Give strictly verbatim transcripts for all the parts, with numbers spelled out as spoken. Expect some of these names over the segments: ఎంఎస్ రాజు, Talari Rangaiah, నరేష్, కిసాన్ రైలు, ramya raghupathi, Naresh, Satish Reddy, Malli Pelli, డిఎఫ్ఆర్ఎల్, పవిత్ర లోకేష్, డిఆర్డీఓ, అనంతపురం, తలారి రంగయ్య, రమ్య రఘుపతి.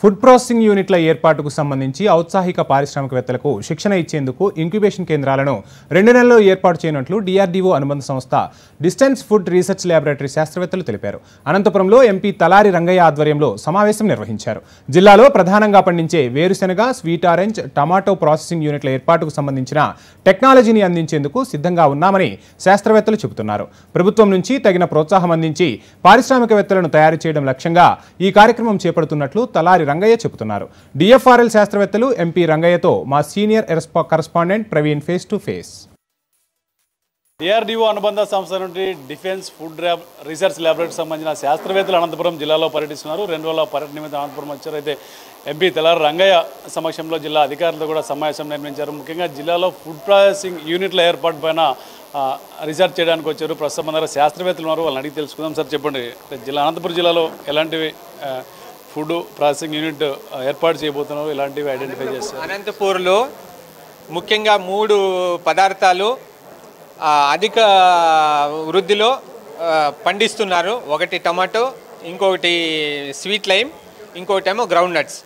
Food processing యూనిట్ల ఏర్పాటుకు సంబంధించి ఔత్సాహిక పారిశ్రామికవేత్తలకు శిక్షణ ఇచ్చేందుకు ఇంక్యుబేషన్ కేంద్రాలను రెండు నెలల్లో ఏర్పాటు చేయనున్నట్లు డిఆర్డీఓ అనుబంధ సంస్థ డిస్టెన్స్ ఫుడ్ రీసెర్చ్ ల్యాబొరేటరీ శాస్త్రవేత్తలు తెలిపారు. అనంతపురంలో ఎంపీ తలారి రంగయ్య ఆధ్వర్యంలో సమావేశం నిర్వహించారు. జిల్లాలో ప్రధానంగా పండించే వేరుశెనగ, స్వీట్ ఆరెంజ్, టమాటో ప్రాసెసింగ్ యూనిట్ల ఏర్పాటుకు సంబంధించిన టెక్నాలజీని అందించేందుకు సిద్ధంగా ఉన్నామని శాస్త్రవేత్తలు చెబుతున్నారు. ప్రభుత్వం నుంచి తగిన ప్రోత్సాహం అందించి పారిశ్రామికవేత్తలను తయారు చేయడం లక్ష్యంగా ఈ కార్యక్రమం చేపడుతున్నట్లు తలారి రంగయ్య చెబుతున్నారు. డిఎఫ్ఆర్ఎల్ శాస్త్రవేత్తలు ఎంపీ రంగయ్యతో మా senior correspondent Praveen face to face. డిఆర్డీఓ అనుబంధ సంస్థ నుండి డిఫెన్స్ ఫుడ్ రీసెర్చ్ ల్యాబొరేటరీకి సంబంధించిన శాస్త్రవేత్తలు అనంతపురం జిల్లాలో పర్యటిస్తున్నారు. రెండు రోజుల పర్యటన నిమిత్తం అనంతపురం వచ్చారు. అయితే ఎంపీ తలారి రంగయ్య సమక్షంలో జిల్లా అధికారులతో కూడా సమావేశం నిర్వహించారు. ముఖ్యంగా జిల్లాలో ఫుడ్ ప్రాసెసింగ్ యూనిట్ల ఏర్పాటు పైన రీసెర్చ్ చేయడానికి వచ్చారు. ప్రస్తుతం మన శాస్త్రవేత్తలు ఉన్నారు, వాళ్ళని అడిగి తెలుసుకుందాం. సార్ చెప్పండి, జిల్లా అనంతపురం జిల్లాలో ఎలాంటివి ఫుడ్ ప్రాసెసింగ్ యూనిట్ ఏర్పాటు చేయబోతున్నారు, ఇలాంటివి ఐడెంటిఫై చేస్తారు? అనంతపూర్లో ముఖ్యంగా మూడు పదార్థాలు అధిక వృద్ధిలో పండిస్తున్నారు. ఒకటి టమాటో, ఇంకొకటి స్వీట్ లైమ్, ఇంకొకటి ఏమో గ్రౌండ్ నట్స్.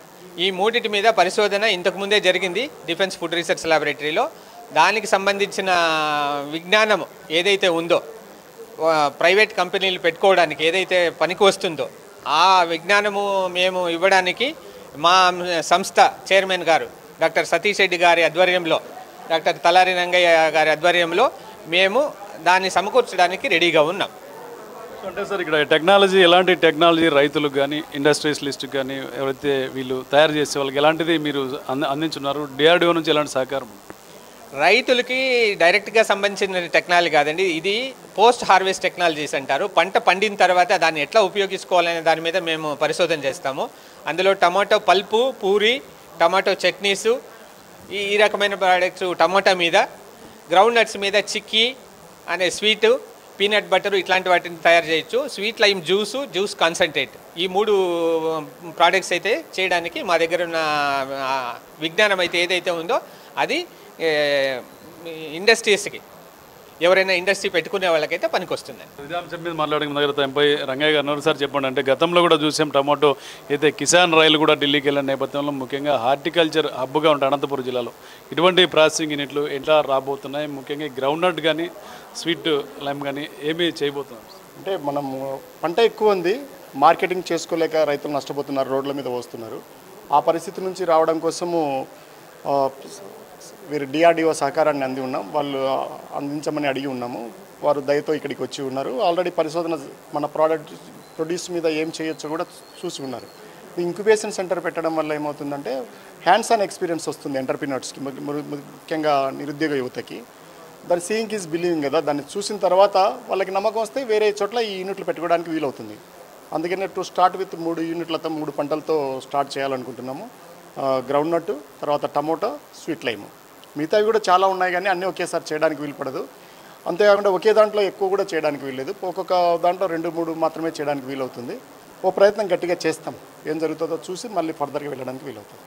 ఈ మూడింటి మీద పరిశోధన ఇంతకుముందే జరిగింది డిఫెన్స్ ఫుడ్ రీసెర్చ్ ల్యాబొరేటరీలో. దానికి సంబంధించిన విజ్ఞానం ఏదైతే ఉందో, ప్రైవేట్ కంపెనీలు పెట్టుకోవడానికి ఏదైతే పనికి వస్తుందో, ఆ విజ్ఞానము మేము ఇవ్వడానికి మా సంస్థ చైర్మన్ గారు డాక్టర్ సతీష్ రెడ్డి గారి ఆధ్వర్యంలో, డాక్టర్ తలారి రంగయ్య గారి ఆధ్వర్యంలో మేము దాన్ని సమకూర్చడానికి రెడీగా ఉన్నాం. అంటే సార్, ఇక్కడ టెక్నాలజీ, ఎలాంటి టెక్నాలజీ రైతులకు కానీ ఇండస్ట్రియలిస్ట్కి కానీ ఎవరైతే వీళ్ళు తయారు చేసే వాళ్ళకి ఎలాంటిది మీరు అందించున్నారు? డిఆర్డీఓ నుంచి ఎలాంటి సహకారం? రైతులకి డైరెక్ట్గా సంబంధించిన టెక్నాలజీ కాదండి ఇది, పోస్ట్ హార్వెస్ట్ టెక్నాలజీస్ అంటారు. పంట పండిన తర్వాత దాన్ని ఎట్లా ఉపయోగించుకోవాలనే దాని మీద మేము పరిశోధన చేస్తాము. అందులో tomato pulp, puri, tomato chutneys, ఈ ఈ రకమైన ప్రోడక్ట్స్, టమాటా మీద, గ్రౌండ్ నట్స్ మీద చిక్కీ అనే స్వీటు, పీనట్ బటరు, ఇట్లాంటి వాటిని తయారు చేయొచ్చు. Sweet lime juice, juice concentrate, ఈ మూడు ప్రోడక్ట్స్ అయితే చేయడానికి మా దగ్గర ఉన్న విజ్ఞానం అయితే ఏదైతే ఉందో అది ఇండస్ట్రీస్కి, ఎవరైనా ఇండస్ట్రీ పెట్టుకునే వాళ్ళకైతే పనికి వస్తుందండి. ఇదే అంశం మీద మాట్లాడడం దగ్గర ఎంపీ రంగయ్య గారు. సార్ చెప్పండి, అంటే గతంలో కూడా చూసాం టమాటో అయితే కిసాన్ రైలు కూడా ఢిల్లీకి వెళ్ళిన నేపథ్యంలో ముఖ్యంగా హార్టికల్చర్ హబ్గా ఉంటాయి అనంతపురం జిల్లాలో. ఇటువంటి ప్రాసెసింగ్ యూనిట్లు ఎట్లా రాబోతున్నాయి? ముఖ్యంగా గ్రౌండ్ నట్ కానీ స్వీట్ లైమ్ కానీ ఏమి చేయబోతున్నాం? అంటే మనము పంట ఎక్కువ ఉంది, మార్కెటింగ్ చేసుకోలేక రైతులు నష్టపోతున్నారు, రోడ్ల మీద వస్తున్నారు. ఆ పరిస్థితి నుంచి రావడం కోసము వీరు డిఆర్డీఓ సహకారాన్ని అంది ఉన్నాం, వాళ్ళు అందించమని అడిగి ఉన్నాము. వారు దయతో ఇక్కడికి వచ్చి ఉన్నారు. ఆల్రెడీ పరిశోధన మన ప్రోడక్ట్ ప్రొడ్యూస్ మీద ఏం చేయొచ్చో కూడా చూసి ఉన్నారు. ఇంక్యుబేషన్ సెంటర్ పెట్టడం వల్ల ఏమవుతుందంటే హ్యాండ్స్ ఆన్ ఎక్స్పీరియన్స్ వస్తుంది ఎంటర్ప్రీనర్స్కి, ముఖ్యంగా నిరుద్యోగ యువతకి. దాని సీయింగ్ ఈజ్ బిలీవింగ్ కదా, దాన్ని చూసిన తర్వాత వాళ్ళకి నమ్మకం వస్తే వేరే చోట్ల ఈ యూనిట్లు పెట్టుకోవడానికి వీలవుతుంది. అందుకనే టు స్టార్ట్ విత్ మూడు యూనిట్లతో మూడు పంటలతో స్టార్ట్ చేయాలనుకుంటున్నాము. గ్రౌండ్ నట్టు, తర్వాత టమోటో, స్వీట్ లైము, మిగతావి కూడా చాలా ఉన్నాయి కానీ అన్నీ ఒకేసారి చేయడానికి వీలుపడదు. అంతేకాకుండా ఒకే దాంట్లో ఎక్కువ కూడా చేయడానికి వీల్లేదు, ఒక్కొక్క దాంట్లో రెండు మూడు మాత్రమే చేయడానికి వీలవుతుంది. ఓ ప్రయత్నం గట్టిగా చేస్తాం, ఏం జరుగుతుందో చూసి మళ్ళీ ఫర్దర్గా వెళ్ళడానికి వీలవుతుంది.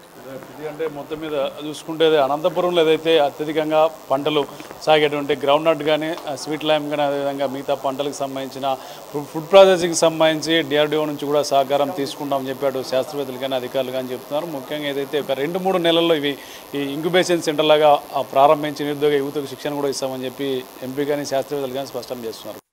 ఇది అంటే మొత్తం మీద చూసుకుంటే అనంతపురంలో ఏదైతే అత్యధికంగా పంటలు సాగేటువంటి గ్రౌండ్ నట్ కానీ స్వీట్ లైమ్ కానీ, అదేవిధంగా మిగతా పంటలకు సంబంధించిన ఫుడ్ ప్రాసెసింగ్కి సంబంధించి డిఆర్డీఓ నుంచి కూడా సహకారం తీసుకుంటామని చెప్పాడు శాస్త్రవేత్తలు కానీ అధికారులు కానీ చెప్తున్నారు. ముఖ్యంగా ఏదైతే ఒక రెండు మూడు నెలల్లో ఇవి ఈ ఇంక్యుబేషన్ సెంటర్ లాగా ప్రారంభించి నిరుద్యోగ యువతకు శిక్షణ కూడా ఇస్తామని చెప్పి ఎంపీ కానీ శాస్త్రవేత్తలు కానీ స్పష్టం చేస్తున్నారు.